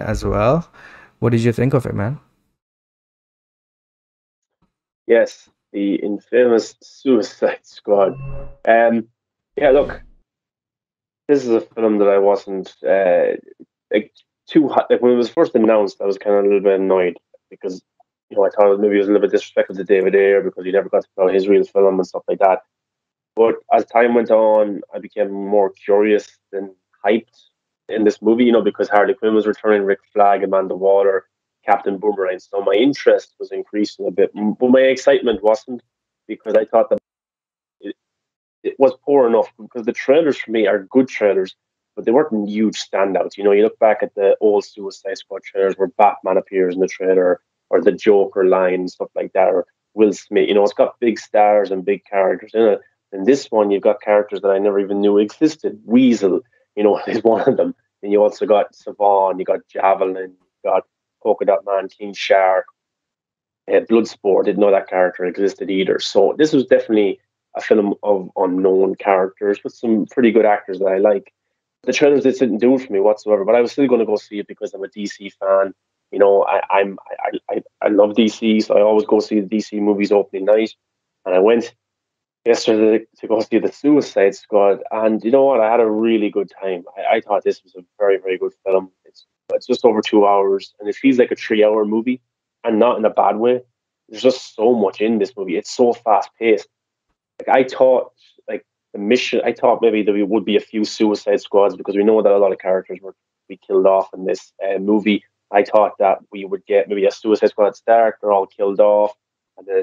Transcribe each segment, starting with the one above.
as well. What did you think of it, man? Yes, the infamous Suicide Squad. Yeah, look, this is a film that I wasn't too hot. Like, when it was first announced, I was kind of a little bit annoyed because, you know, I thought maybe it was a little bit disrespectful to David Ayer because he never got to know his real film and stuff like that. But as time went on, I became more curious than hyped in this movie, you know, because Harley Quinn was returning, Rick Flagg, Amanda Waller, Captain Boomerang. So my interest was increasing a bit, but my excitement wasn't, because I thought that it was poor enough, because the trailers for me are good trailers, but they weren't huge standouts. You know, you look back at the old Suicide Squad trailers where Batman appears in the trailer, or the Joker line, stuff like that, or Will Smith. You know, it's got big stars and big characters in it. In this one, you've got characters that I never even knew existed. Weasel, you know, is one of them. And you also got Savant, you got Javelin, you got Polka Dot Man, King Shark, Bloodsport. Didn't know that character existed either. So this was definitely a film of unknown characters with some pretty good actors that I like. The trailers didn't do it for me whatsoever, but I was still going to go see it because I'm a DC fan. You know, I love DC, so I always go see the DC movies opening night. And I went yesterday to go see the Suicide Squad, and you know what? I had a really good time. I thought this was a very, very good film. It's just over 2 hours, and it feels like a 3-hour movie, and not in a bad way. There's just so much in this movie. It's so fast paced. Like, I thought, like, the mission, I thought maybe there would be a few Suicide Squads, because we know that a lot of characters were be killed off in this movie. I thought that we would get maybe a Suicide Squad at start. They're all killed off, and then a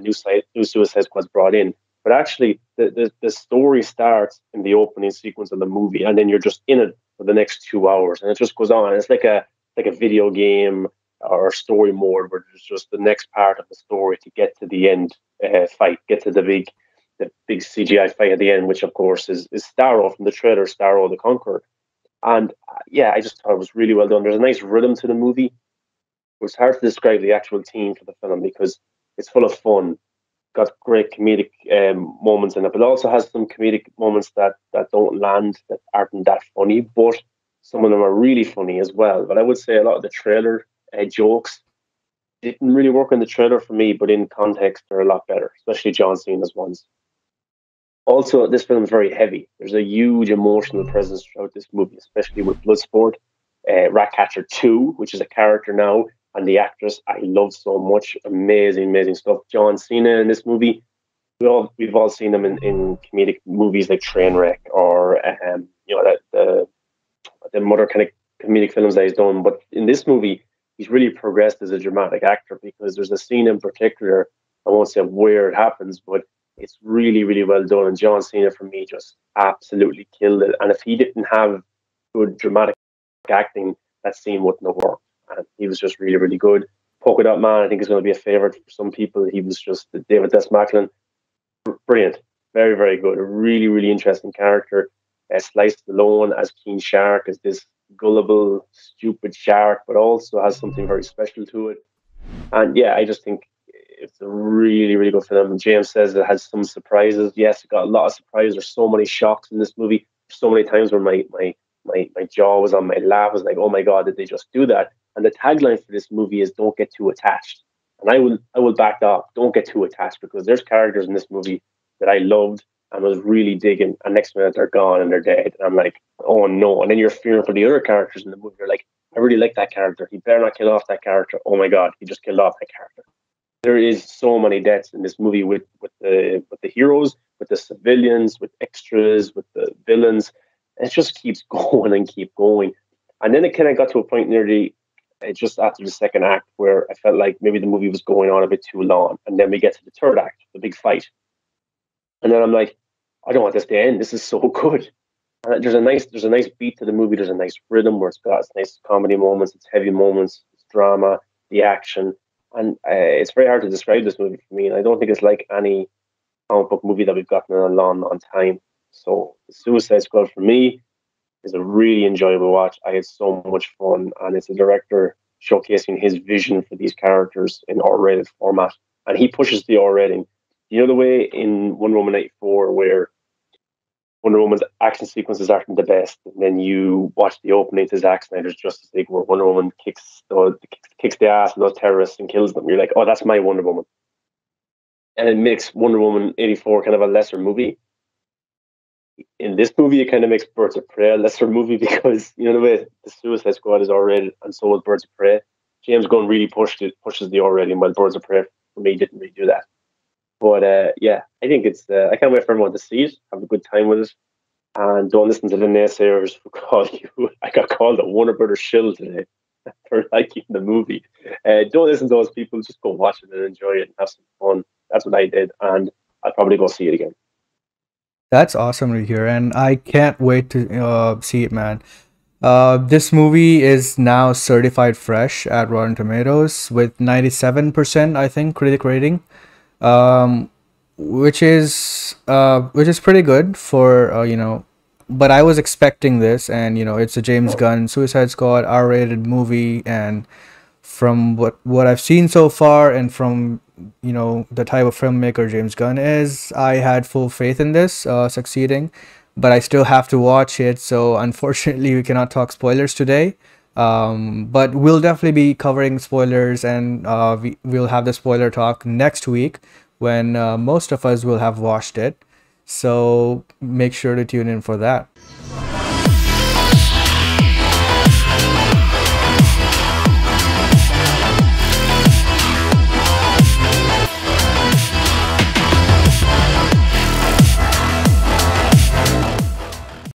new Suicide Squad's brought in. But actually, the story starts in the opening sequence of the movie, and then you're just in it for the next 2 hours, and it just goes on. It's like a video game or a story mode where there's just the next part of the story to get to the end fight, get to the big CGI fight at the end, which of course is Starro from the trailer, Starro the Conqueror. And yeah, I just thought it was really well done. There's a nice rhythm to the movie. It's hard to describe the actual theme for the film because it's full of fun. Got great comedic moments in it, but also has some comedic moments that don't land, that aren't that funny, but some of them are really funny as well. But I would say a lot of the trailer jokes didn't really work in the trailer for me, but in context, they're a lot better, especially John Cena's ones. Also, this film is very heavy. There's a huge emotional presence throughout this movie, especially with Bloodsport, Ratcatcher 2, which is a character now, and the actress I love so much. Amazing, amazing stuff. John Cena in this movie. We've all seen him in comedic movies like Trainwreck or you know, the other kind of comedic films that he's done. But in this movie, he's really progressed as a dramatic actor, because there's a scene in particular, I won't say where it happens, but it's really, really well done. And John Cena, for me, just absolutely killed it. And if he didn't have good dramatic acting, that scene wouldn't have worked. And he was just really, really good. Polka Dot Man, I think, is going to be a favorite for some people. He was just David Dastmalchian. Brilliant. Very, very good. A really, really interesting character. Slice alone as King Shark, as this gullible, stupid shark, but also has something very special to it. And yeah, I just think it's a really, really good film. James says it has some surprises. Yes, it got a lot of surprises. There's so many shocks in this movie. So many times where my jaw was on my lap. I was like, oh my God, did they just do that? And the tagline for this movie is "Don't get too attached," and I will back that up. Don't get too attached, because there's characters in this movie that I loved and was really digging, and next minute they're gone and they're dead, and I'm like, oh no! And then you're fearing for the other characters in the movie. You're like, I really like that character. He better not kill off that character. Oh my God, he just killed off that character. There is so many deaths in this movie with the heroes, with the civilians, with extras, with the villains. It just keeps going and keep going, and then it kind of got to a point nearly. It's just after the second act where I felt like maybe the movie was going on a bit too long. And then we get to the third act, the big fight. And then I'm like, I don't want this to end. This is so good. And there's a nice beat to the movie. There's a nice rhythm where it's got its nice comedy moments, it's heavy moments, it's drama, the action. And it's very hard to describe this movie for me. And I don't think it's like any comic book movie that we've gotten in a long, long time. So the Suicide Squad for me is a really enjoyable watch. I had so much fun, and it's a director showcasing his vision for these characters in R-rated format, and he pushes the R rating. You know, the way in Wonder Woman 84 where Wonder Woman's action sequences aren't the best, and then you watch the opening to Zack Snyder's Justice League where Wonder Woman kicks the ass of those terrorists and kills them. You're like, oh, that's my Wonder Woman. And it makes Wonder Woman 84 kind of a lesser movie. In this movie, it kind of makes Birds of Prey a lesser movie because, you know, the way The Suicide Squad is R-rated and so is Birds of Prey. James Gunn really pushes the R-rating, while Birds of Prey, for me, didn't really do that. But yeah, I think it's, I can't wait for everyone to see it, have a good time with it. And don't listen to the naysayers who call you. I got called a Warner Brothers shill today for liking the movie. Don't listen to those people, just go watch it and enjoy it and have some fun. That's what I did, and I'll probably go see it again. That's awesome right here, and I can't wait to see it, man. This movie is now certified fresh at Rotten Tomatoes with 97%, I think, critic rating. Which is pretty good for you know, but I was expecting this, and you know, it's a James Gunn Suicide Squad R-rated movie, and from what I've seen so far, and from you know the type of filmmaker James Gunn is, I had full faith in this succeeding, but I still have to watch it, so unfortunately we cannot talk spoilers today. But we'll definitely be covering spoilers, and we'll have the spoiler talk next week when most of us will have watched it. So make sure to tune in for that.